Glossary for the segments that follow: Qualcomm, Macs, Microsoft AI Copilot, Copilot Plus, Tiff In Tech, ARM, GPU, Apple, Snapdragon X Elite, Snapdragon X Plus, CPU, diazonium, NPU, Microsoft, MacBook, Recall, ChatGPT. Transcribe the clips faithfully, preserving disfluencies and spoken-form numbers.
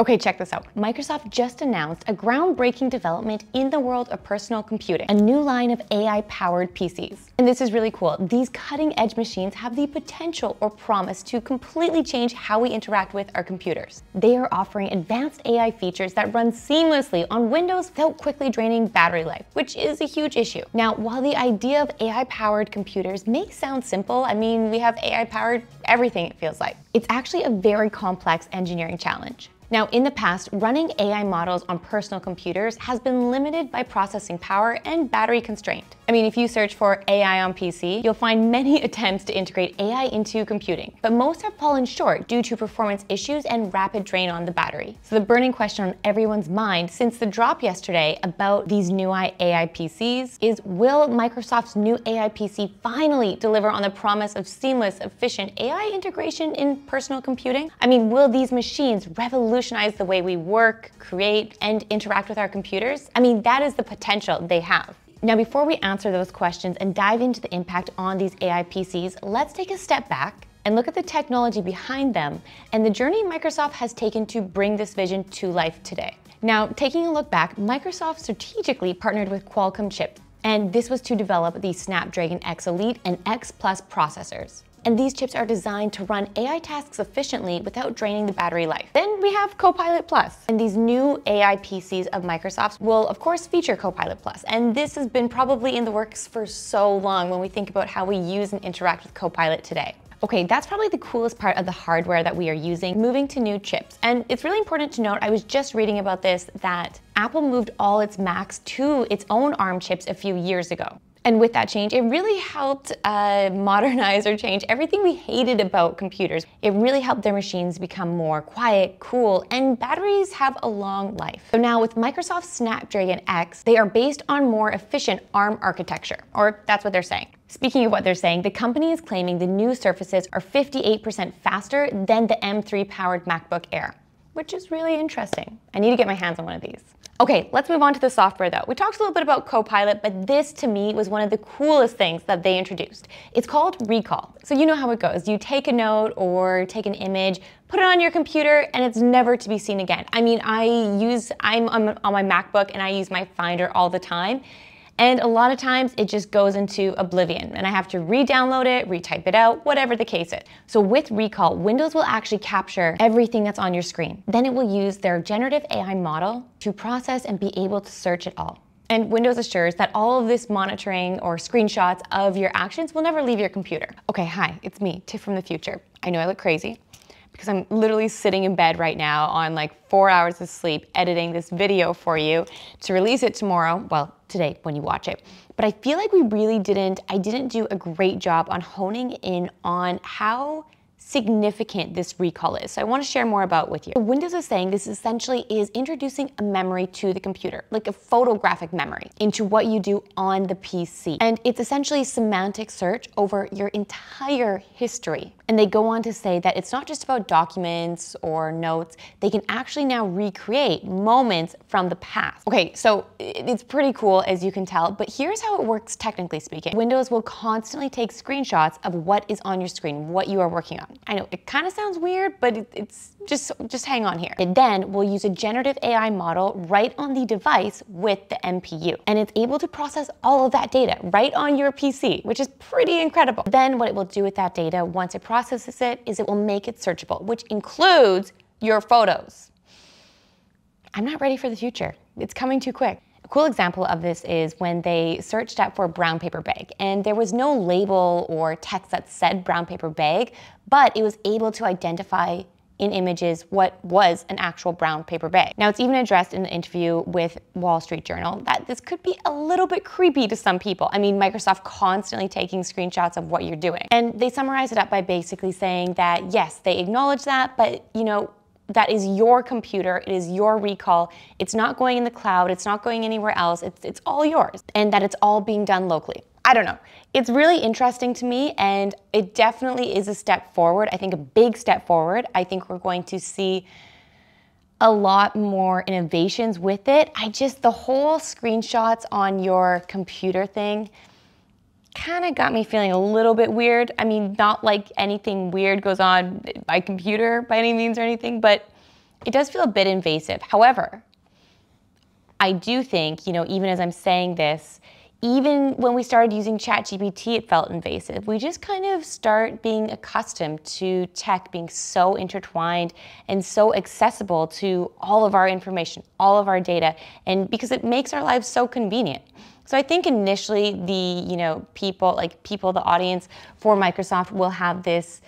Okay, check this out. Microsoft just announced a groundbreaking development in the world of personal computing, a new line of A I-powered P Cs. And this is really cool. These cutting-edge machines have the potential or promise to completely change how we interact with our computers. They are offering advanced A I features that run seamlessly on Windows without quickly draining battery life, which is a huge issue. Now, while the idea of A I-powered computers may sound simple, I mean, we have A I-powered everything, it feels like. It's actually a very complex engineering challenge. Now, in the past, running A I models on personal computers has been limited by processing power and battery constraint. I mean, if you search for A I on P C, you'll find many attempts to integrate A I into computing, but most have fallen short due to performance issues and rapid drain on the battery. So the burning question on everyone's mind since the drop yesterday about these new A I P Cs is, will Microsoft's new A I P C finally deliver on the promise of seamless, efficient A I integration in personal computing? I mean, will these machines revolutionize the way we work, create, and interact with our computers? I mean, that is the potential they have. Now, before we answer those questions and dive into the impact on these A I P Cs, let's take a step back and look at the technology behind them and the journey Microsoft has taken to bring this vision to life today. Now, taking a look back, Microsoft strategically partnered with Qualcomm chips, and this was to develop the Snapdragon X Elite and X Plus processors. And these chips are designed to run A I tasks efficiently without draining the battery life. Then we have Copilot Plus. And these new A I P Cs of Microsoft's will, of course, feature Copilot Plus. And this has been probably in the works for so long when we think about how we use and interact with Copilot today. Okay, that's probably the coolest part of the hardware that we are using, moving to new chips. And it's really important to note, I was just reading about this, that Apple moved all its Macs to its own ARM chips a few years ago. And with that change, it really helped uh, modernize or change everything we hated about computers. It really helped their machines become more quiet, cool, and batteries have a long life. So now with Microsoft's Snapdragon X, they are based on more efficient ARM architecture, or that's what they're saying. Speaking of what they're saying, the company is claiming the new Surfaces are fifty-eight percent faster than the M three powered MacBook Air, which is really interesting. I need to get my hands on one of these. Okay, let's move on to the software though. We talked a little bit about Copilot, but this to me was one of the coolest things that they introduced. It's called Recall. So you know how it goes. You take a note or take an image, put it on your computer, and it's never to be seen again. I mean, I use, I'm on, on my MacBook and I use my Finder all the time. And a lot of times it just goes into oblivion and I have to re-download it, retype it out, whatever the case is. So with Recall, Windows will actually capture everything that's on your screen. Then it will use their generative A I model to process and be able to search it all. And Windows assures that all of this monitoring or screenshots of your actions will never leave your computer. Okay, hi, it's me, Tiff from the future. I know I look crazy, because I'm literally sitting in bed right now on like four hours of sleep editing this video for you to release it tomorrow, well, today when you watch it. But I feel like we really didn't, I didn't do a great job on honing in on how significant this recall is. So I want to share more about with you. Windows is saying this essentially is introducing a memory to the computer, like a photographic memory, into what you do on the P C. And it's essentially semantic search over your entire history. And they go on to say that it's not just about documents or notes, they can actually now recreate moments from the past. Okay, so it's pretty cool as you can tell, but here's how it works technically speaking. Windows will constantly take screenshots of what is on your screen, what you are working on. I know it kind of sounds weird, but it, it's just, just hang on here. It then will use a generative A I model right on the device with the N P U, and it's able to process all of that data right on your P C, which is pretty incredible. Then what it will do with that data once it processes it is it will make it searchable, which includes your photos. I'm not ready for the future. It's coming too quick. A cool example of this is when they searched up for brown paper bag, and there was no label or text that said brown paper bag, but it was able to identify in images what was an actual brown paper bag. Now, it's even addressed in an interview with Wall Street Journal that this could be a little bit creepy to some people. I mean, Microsoft constantly taking screenshots of what you're doing. And they summarize it up by basically saying that, yes, they acknowledge that, but you know, that is your computer, it is your recall, it's not going in the cloud, it's not going anywhere else, it's, it's all yours, and that it's all being done locally. I don't know. It's really interesting to me, and it definitely is a step forward. I think a big step forward. I think we're going to see a lot more innovations with it. I just, the whole screenshots on your computer thing kind of got me feeling a little bit weird. I mean, not like anything weird goes on my computer by any means or anything, but It does feel a bit invasive. However, I do think, you know, even as I'm saying this, even when we started using ChatGPT, it felt invasive. We just kind of start being accustomed to tech being so intertwined and so accessible to all of our information, all of our data, and because it makes our lives so convenient. So I think initially the, you know, people, like people, the audience for Microsoft will have this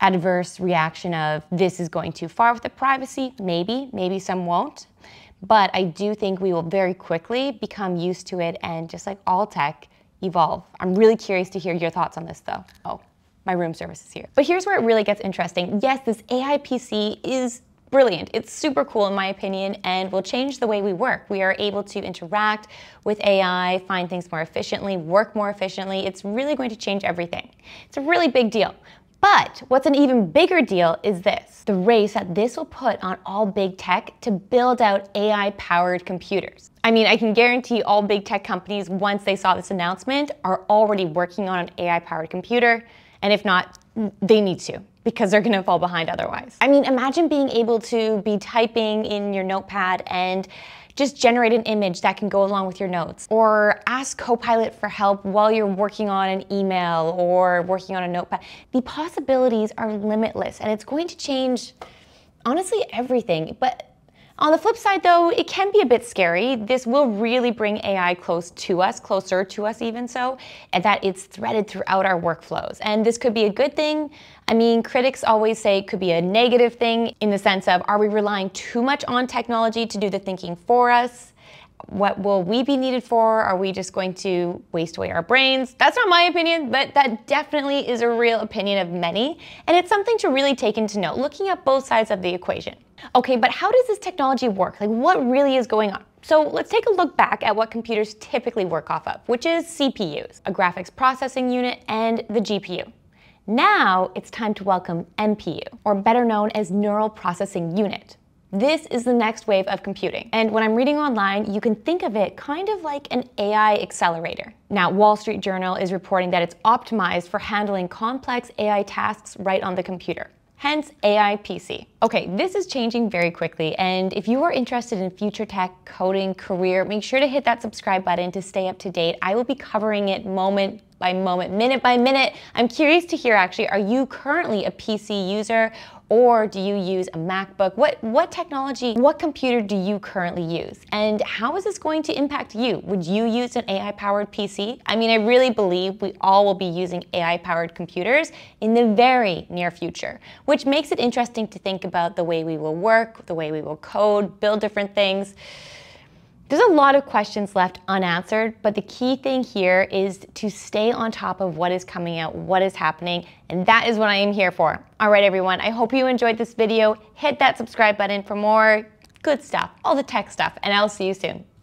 adverse reaction of this is going too far with the privacy. Maybe, maybe some won't. But I do think we will very quickly become used to it and, just like all tech, evolve. I'm really curious to hear your thoughts on this though. Oh, my room service is here. But here's where it really gets interesting. Yes, this A I P C is brilliant. It's super cool in my opinion and will change the way we work. We are able to interact with A I, find things more efficiently, work more efficiently. It's really going to change everything. It's a really big deal. But what's an even bigger deal is this, the race that this will put on all big tech to build out A I-powered computers. I mean, I can guarantee all big tech companies, once they saw this announcement, are already working on an A I-powered computer, and if not, they need to, because they're gonna fall behind otherwise. I mean, imagine being able to be typing in your notepad and just generate an image that can go along with your notes, or ask Copilot for help while you're working on an email or working on a notepad. The possibilities are limitless, and it's going to change, honestly, everything. But on the flip side though, it can be a bit scary. This will really bring A I close to us, closer to us even so, and that it's threaded throughout our workflows. And this could be a good thing. I mean, critics always say it could be a negative thing in the sense of, are we relying too much on technology to do the thinking for us? What will we be needed for? Are we just going to waste away our brains? That's not my opinion, but that definitely is a real opinion of many, and it's something to really take into note, looking at both sides of the equation. Okay, but how does this technology work? Like, what really is going on? So let's take a look back at what computers typically work off of, which is C P Us, a graphics processing unit, and the G P U. Now it's time to welcome N P U, or better known as neural processing unit. This is the next wave of computing. And when I'm reading online, you can think of it kind of like an A I accelerator. Now, Wall Street Journal is reporting that it's optimized for handling complex A I tasks right on the computer. Hence, A I P C. Okay, this is changing very quickly, and if you are interested in future tech, coding, career, make sure to hit that subscribe button to stay up to date. I will be covering it moment by moment, minute by minute. I'm curious to hear actually, are you currently a P C user, or do you use a MacBook? What, what technology, what computer do you currently use? And how is this going to impact you? Would you use an A I-powered P C? I mean, I really believe we all will be using A I-powered computers in the very near future, which makes it interesting to think about the way we will work, the way we will code, build different things. There's a lot of questions left unanswered, but the key thing here is to stay on top of what is coming out, what is happening, and that is what I am here for. All right, everyone, I hope you enjoyed this video. Hit that subscribe button for more good stuff, all the tech stuff, and I'll see you soon.